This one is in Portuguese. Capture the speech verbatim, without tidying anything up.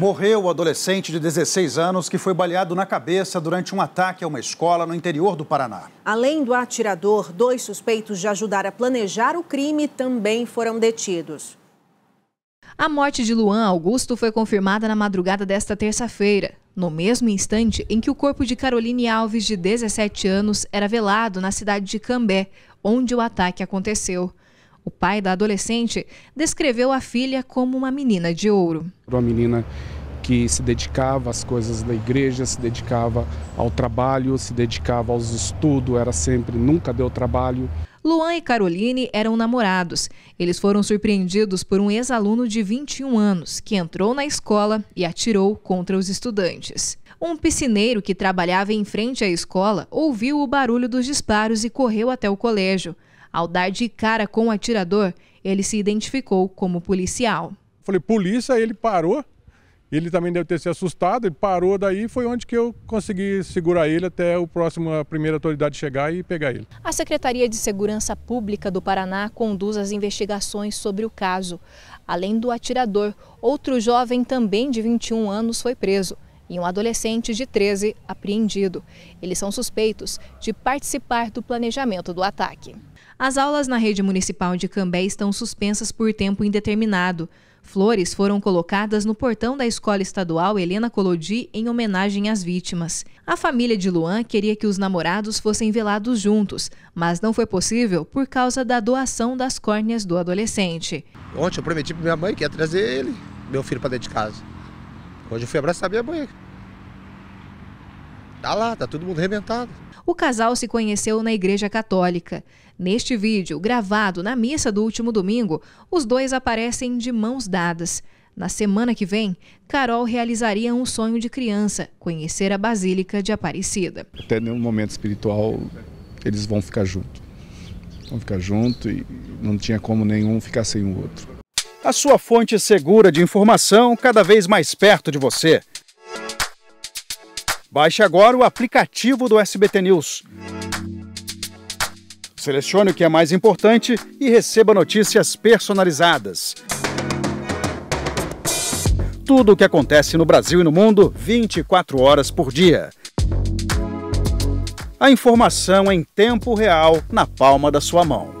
Morreu o adolescente de dezesseis anos que foi baleado na cabeça durante um ataque a uma escola no interior do Paraná. Além do atirador, dois suspeitos de ajudar a planejar o crime também foram detidos. A morte de Luan Augusto foi confirmada na madrugada desta terça-feira, no mesmo instante em que o corpo de Karoline Alves, de dezessete anos, era velado na cidade de Cambé, onde o ataque aconteceu. O pai da adolescente descreveu a filha como uma menina de ouro. Uma menina que se dedicava às coisas da igreja, se dedicava ao trabalho, se dedicava aos estudos, era sempre, nunca deu trabalho. Luan e Karoline eram namorados. Eles foram surpreendidos por um ex-aluno de vinte e um anos, que entrou na escola e atirou contra os estudantes. Um piscineiro que trabalhava em frente à escola ouviu o barulho dos disparos e correu até o colégio. Ao dar de cara com o atirador, ele se identificou como policial. Falei, polícia, ele parou, ele também deve ter se assustado, ele parou daí, foi onde que eu consegui segurar ele até o próximo, a primeira autoridade chegar e pegar ele. A Secretaria de Segurança Pública do Paraná conduz as investigações sobre o caso. Além do atirador, outro jovem também de vinte e um anos foi preso e um adolescente de treze apreendido. Eles são suspeitos de participar do planejamento do ataque. As aulas na rede municipal de Cambé estão suspensas por tempo indeterminado. Flores foram colocadas no portão da escola estadual Helena Colodi em homenagem às vítimas. A família de Luan queria que os namorados fossem velados juntos, mas não foi possível por causa da doação das córneas do adolescente. Ontem eu prometi para minha mãe que ia trazer ele, meu filho, para dentro de casa. Hoje eu fui abraçar minha mãe. Tá lá, tá todo mundo arrebentado. O casal se conheceu na Igreja Católica. Neste vídeo, gravado na missa do último domingo, os dois aparecem de mãos dadas. Na semana que vem, Carol realizaria um sonho de criança, conhecer a Basílica de Aparecida. Até no momento espiritual, eles vão ficar juntos. Vão ficar juntos e não tinha como nenhum ficar sem o outro. A sua fonte segura de informação, cada vez mais perto de você. Baixe agora o aplicativo do S B T News. Selecione o que é mais importante e receba notícias personalizadas. Tudo o que acontece no Brasil e no mundo, vinte e quatro horas por dia. A informação em tempo real, na palma da sua mão.